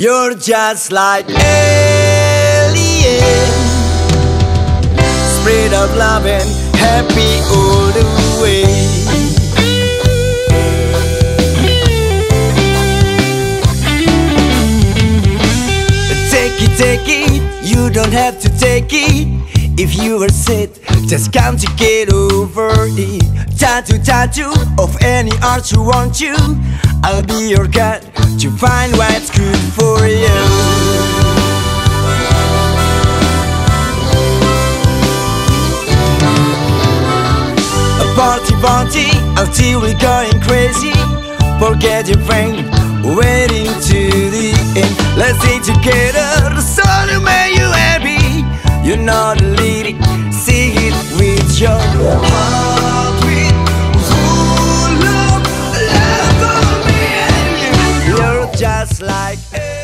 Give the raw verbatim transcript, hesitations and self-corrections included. You're just like alien, spread of love and happy all the way. Take it, take it, you don't have to take it. If you are sad, just come to get over it. Tattoo, tattoo of any art you want to, I'll be your guide to find what's good for you. A party, party until we're going crazy. Forget your pain, waiting to the end. Let's stay together so to make you happy. You know the lyric, sing it with your heart. Just like